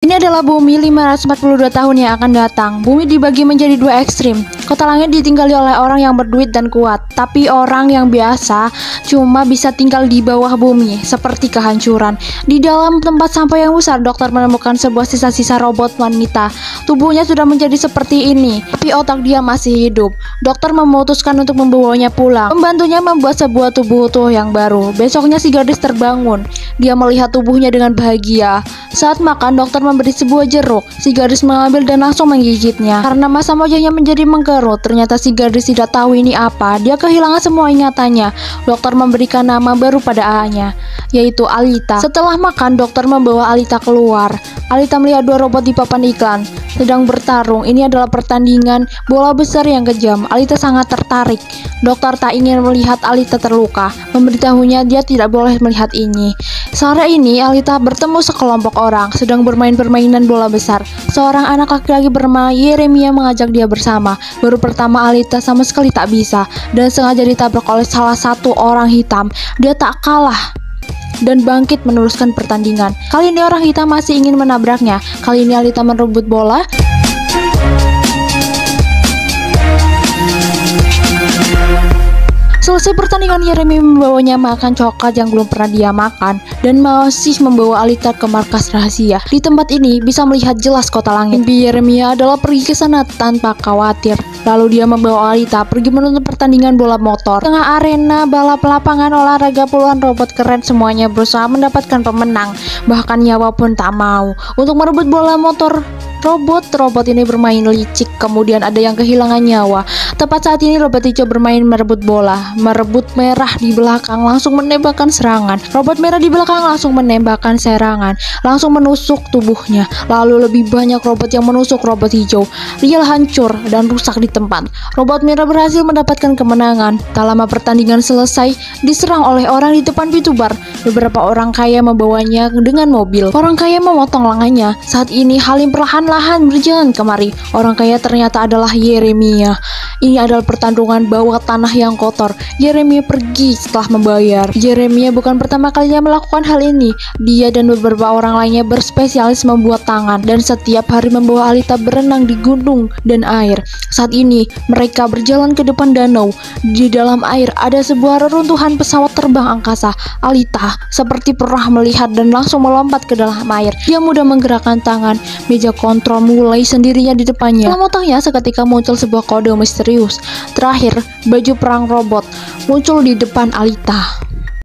Ini adalah bumi 542 tahun yang akan datang. Bumi dibagi menjadi dua ekstrim. Kota langit ditinggali oleh orang yang berduit dan kuat, tapi orang yang biasa cuma bisa tinggal di bawah bumi, seperti kehancuran. Di dalam tempat sampah yang besar, dokter menemukan sebuah sisa-sisa robot wanita. Tubuhnya sudah menjadi seperti ini, tapi otak dia masih hidup. Dokter memutuskan untuk membawanya pulang. Pembantunya membuat sebuah tubuh utuh yang baru. Besoknya si gadis terbangun. Dia melihat tubuhnya dengan bahagia. Saat makan, dokter memberi sebuah jeruk. Si gadis mengambil dan langsung menggigitnya. Karena masa mojanya menjadi mengkerut, ternyata si gadis tidak tahu ini apa. Dia kehilangan semua ingatannya. Dokter memberikan nama baru pada A-nya, yaitu Alita. Setelah makan, dokter membawa Alita keluar. Alita melihat dua robot di papan iklan sedang bertarung. Ini adalah pertandingan bola besar yang kejam. Alita sangat tertarik. Dokter tak ingin melihat Alita terluka. Memberitahunya dia tidak boleh melihat ini. Sore ini, Alita bertemu sekelompok orang sedang bermain permainan bola besar. Seorang anak laki-laki bernama Yeremia mengajak dia bersama. Baru pertama Alita sama sekali tak bisa dan sengaja ditabrak oleh salah satu orang hitam. Dia tak kalah dan bangkit meneruskan pertandingan. Kali ini orang hitam masih ingin menabraknya. Kali ini Alita merebut bola. Selesai pertandingan, Yeremia membawanya makan coklat yang belum pernah dia makan dan masih membawa Alita ke markas rahasia. Di tempat ini bisa melihat jelas kota langit. Mimpi Yeremia adalah pergi ke sana tanpa khawatir. Lalu dia membawa Alita pergi menonton pertandingan bola motor. Tengah arena balap lapangan olahraga, puluhan robot keren semuanya berusaha mendapatkan pemenang. Bahkan nyawa pun tak mau untuk merebut bola motor. Robot ini bermain licik, kemudian ada yang kehilangan nyawa. Tepat saat ini robot hijau bermain merebut bola. Merebut merah di belakang langsung menembakkan serangan. Robot merah di belakang langsung menembakkan serangan. Langsung menusuk tubuhnya. Lalu lebih banyak robot yang menusuk robot hijau. Dia hancur dan rusak di tempat. Robot merah berhasil mendapatkan kemenangan. Tak lama pertandingan selesai, diserang oleh orang di depan pintu bar. Beberapa orang kaya membawanya dengan mobil. Orang kaya memotong lengannya. Saat ini Halim perlahan-lahan berjalan kemari. Orang kaya ternyata adalah Yeremia. Ini adalah pertandingan bawah tanah yang kotor. Yeremia pergi setelah membayar. Yeremia bukan pertama kalinya melakukan hal ini. Dia dan beberapa orang lainnya berspesialis membuat tangan dan setiap hari membawa Alita berenang di gunung dan air. Saat ini mereka berjalan ke depan danau. Di dalam air ada sebuah reruntuhan pesawat terbang angkasa. Alita seperti pernah melihat dan langsung melompat ke dalam air. Dia mudah menggerakkan tangan. Meja kontrol mulai sendirinya di depannya. Dalam otaknya seketika muncul sebuah kode misterius. Terakhir, baju perang robot muncul di depan Alita.